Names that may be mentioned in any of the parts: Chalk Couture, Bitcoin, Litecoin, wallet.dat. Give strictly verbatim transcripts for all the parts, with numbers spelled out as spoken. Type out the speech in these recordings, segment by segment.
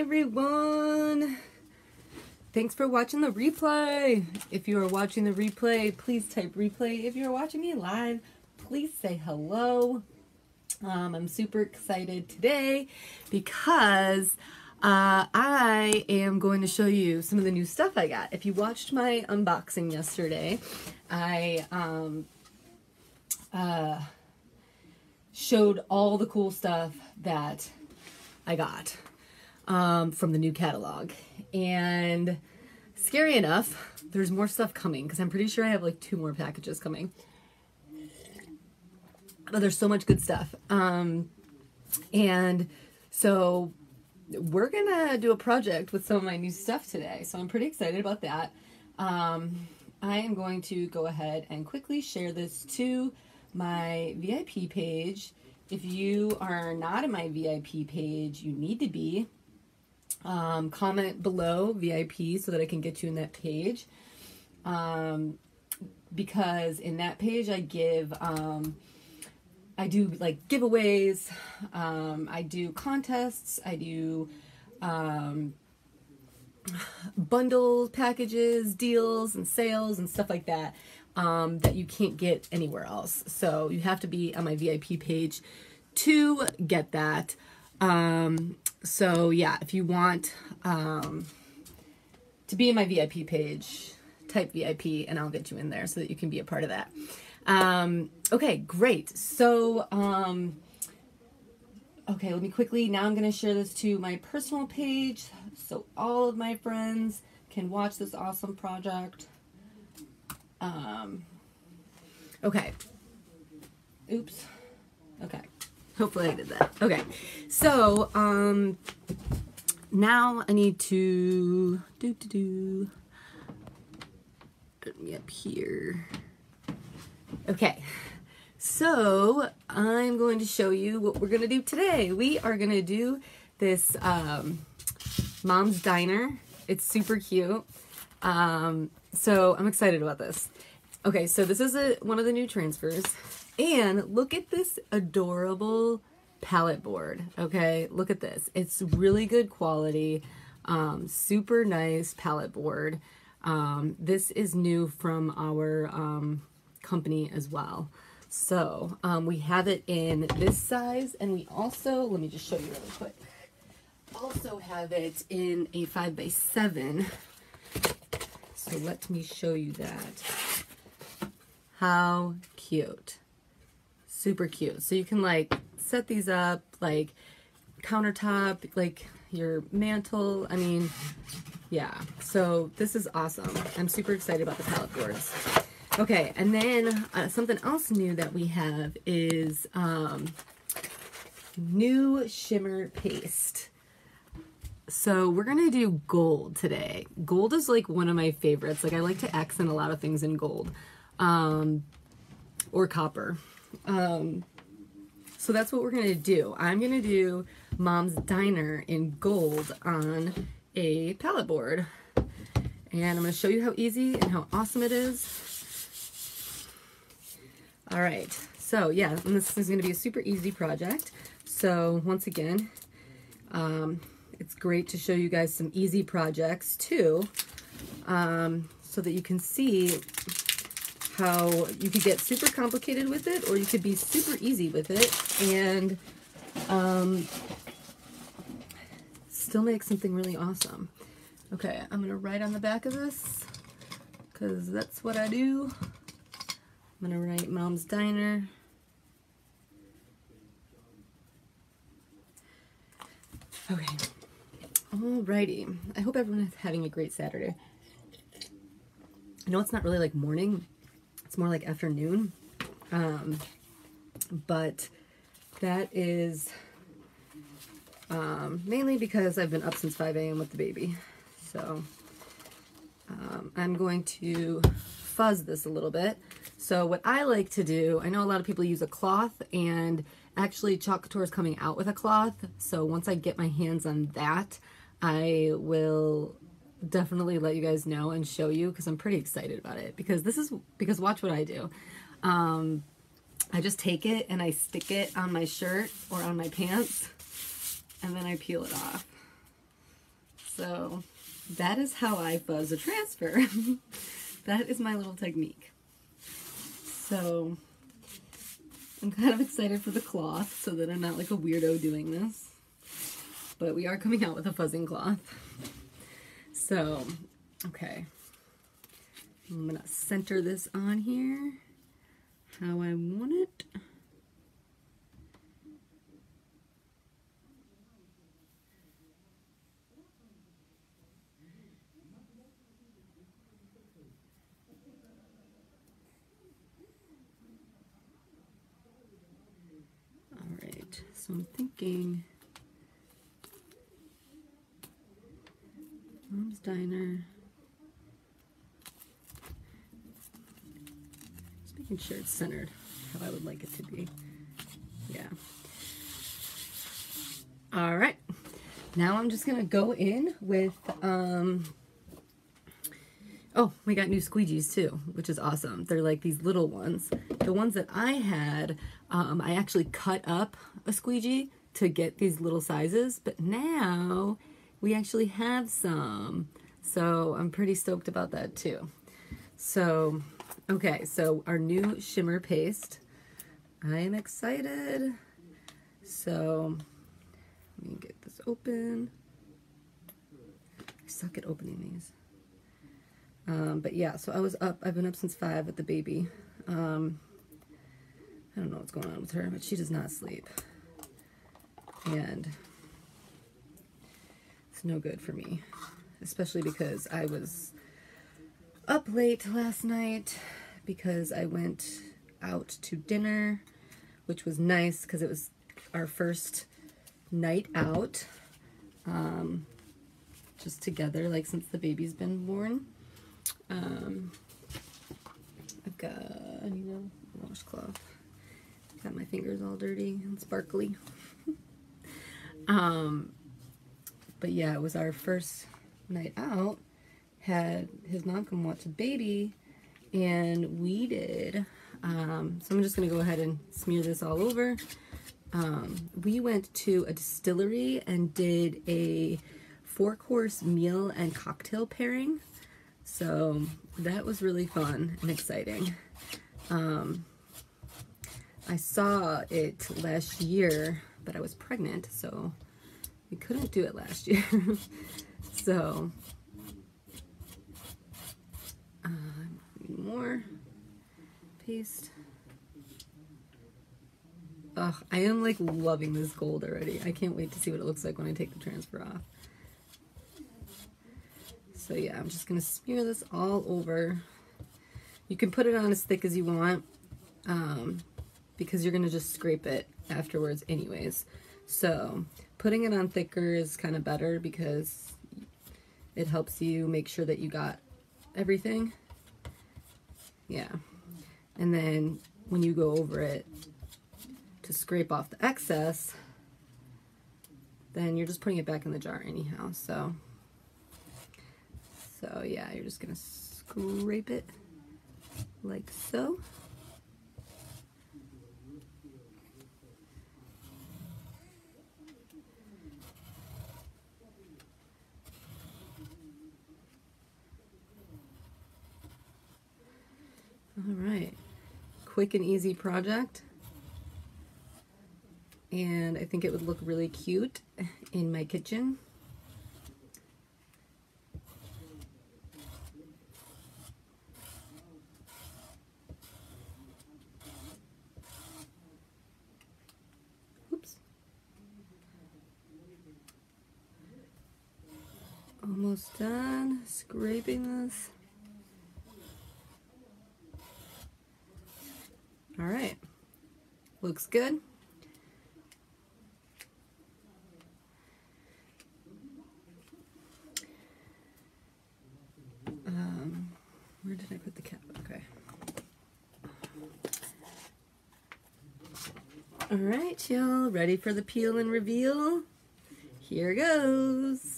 everyone. Thanks for watching the replay. If you are watching the replay, please type replay. If you're watching me live, please say hello. Um, I'm super excited today because uh, I am going to show you some of the new stuff I got. If you watched my unboxing yesterday, I um, uh, showed all the cool stuff that I got um, from the new catalog. And scary enough, there's more stuff coming because I'm pretty sure I have like two more packages coming. Oh, there's so much good stuff. Um, and so we're gonna do a project with some of my new stuff today. So I'm pretty excited about that. Um, I am going to go ahead and quickly share this to my V I P page. If you are not in my V I P page, you need to be. Um, comment below V I P so that I can get you in that page. Um, because in that page I give, um, I do like giveaways, um, I do contests, I do um, bundle packages, deals, and sales, and stuff like that um, that you can't get anywhere else. So you have to be on my V I P page to get that. Um, so yeah, if you want um, to be in my V I P page, type V I P and I'll get you in there so that you can be a part of that. Um, okay, great. So, um, okay, let me quickly, now I'm going to share this to my personal page so all of my friends can watch this awesome project. Um, okay. Oops. Okay. Hopefully I did that. Okay. So, um, now I need to do, do, do, get me up here. Okay, so I'm going to show you what we're going to do today. We are going to do this um, Mom's Diner. It's super cute. Um, so I'm excited about this. Okay, so this is a, one of the new transfers. And look at this adorable palette board. Okay, look at this. It's really good quality, um, super nice palette board. Um, this is new from our... Um, company as well. So um, we have it in this size, and we also, let me just show you really quick, also have it in a five by seven. So let me show you that. How cute. Super cute. So you can like set these up like countertop, like your mantle. I mean, yeah. So this is awesome. I'm super excited about the palette boards. Okay, and then uh, something else new that we have is um, new shimmer paste. So we're gonna do gold today. Gold is like one of my favorites. Like I like to accent a lot of things in gold um, or copper. Um, so that's what we're gonna do. I'm gonna do Mom's Diner in gold on a palette board. And I'm gonna show you how easy and how awesome it is. All right, so yeah, and this is going to be a super easy project. So once again, um, it's great to show you guys some easy projects too, um, so that you can see how you could get super complicated with it, or you could be super easy with it and um, still make something really awesome. Okay, I'm going to write on the back of this because that's what I do. I'm gonna write Mom's Diner. Okay, alrighty. I hope everyone is having a great Saturday. I know it's not really like morning, it's more like afternoon, um, but that is um, mainly because I've been up since five A M with the baby. So um, I'm going to fuzz this a little bit. So what I like to do, I know a lot of people use a cloth, and actually Chalk Couture is coming out with a cloth. So once I get my hands on that, I will definitely let you guys know and show you because I'm pretty excited about it. Because this is, because watch what I do. Um, I just take it and I stick it on my shirt or on my pants, and then I peel it off. So that is how I fuzz a transfer. That is my little technique. So I'm kind of excited for the cloth so that I'm not like a weirdo doing this. But we are coming out with a fuzzing cloth. So, okay. I'm gonna center this on here how I want it. So I'm thinking Mom's Diner. Just making sure it's centered how I would like it to be. Yeah. All right. Now I'm just gonna go in with um oh, we got new squeegees too, which is awesome. They're like these little ones. The ones that I had, um, I actually cut up a squeegee to get these little sizes, but now we actually have some. So I'm pretty stoked about that too. So, okay, so our new shimmer paste. I am excited. So, let me get this open. I suck at opening these. Um, but yeah, so I was up, I've been up since five with the baby. Um, I don't know what's going on with her, but she does not sleep. And it's no good for me, especially because I was up late last night because I went out to dinner, which was nice because it was our first night out, um, just together, like since the baby's been born. Um, I've got, you know, a washcloth. Got my fingers all dirty and sparkly. um, but yeah, it was our first night out. Had his mom come watch the baby, and we did. Um, so I'm just gonna go ahead and smear this all over. Um, we went to a distillery and did a four-course meal and cocktail pairing. So that was really fun and exciting. Um, I saw it last year, but I was pregnant, so we couldn't do it last year. So, uh, more paste. Ugh, I am like loving this gold already. I can't wait to see what it looks like when I take the transfer off. So yeah, I'm just gonna smear this all over. You can put it on as thick as you want, um, because you're gonna just scrape it afterwards anyways. So putting it on thicker is kind of better because it helps you make sure that you got everything. Yeah. And then when you go over it to scrape off the excess, then you're just putting it back in the jar anyhow, so. So yeah, you're just gonna scrape it like so. All right, quick and easy project. And I think it would look really cute in my kitchen. Almost done scraping this. All right, looks good. Um, where did I put the cap? Okay. All right, y'all, ready for the peel and reveal? Here goes.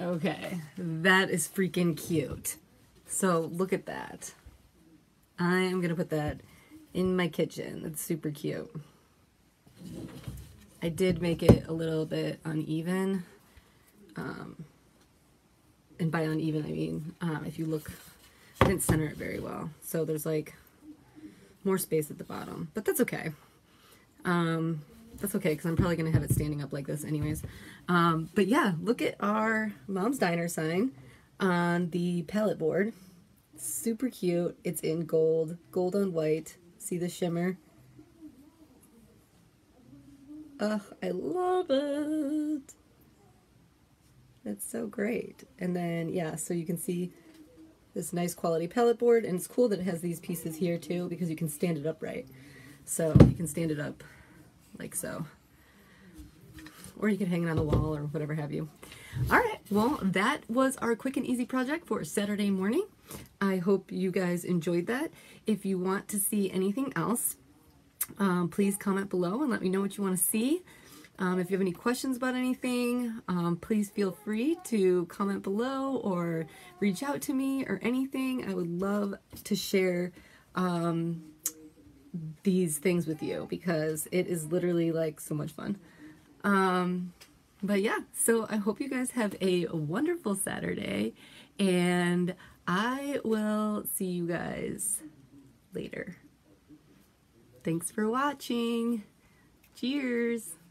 Okay, that is freaking cute. So look at that. I am going to put that in my kitchen. It's super cute. I did make it a little bit uneven. Um, and by uneven, I mean, um, if you look, I didn't center it very well. So there's like more space at the bottom, but that's okay. Um, that's okay, because I'm probably going to have it standing up like this anyways. Um, but yeah, look at our Mom's Diner sign on the palette board. Super cute. It's in gold, gold on white. See the shimmer? Ugh, I love it. That's so great. And then, yeah, so you can see this nice quality palette board, and it's cool that it has these pieces here too, because you can stand it upright. So you can stand it up like so, or you can hang it on the wall or whatever have you. All right, well, that was our quick and easy project for Saturday morning. I hope you guys enjoyed that. If you want to see anything else, um, please comment below and let me know what you want to see. Um, if you have any questions about anything, um, please feel free to comment below or reach out to me or anything. I would love to share um, these things with you, because it is literally like so much fun. Um, but yeah, so I hope you guys have a wonderful Saturday, and I will see you guys later. Thanks for watching. Cheers.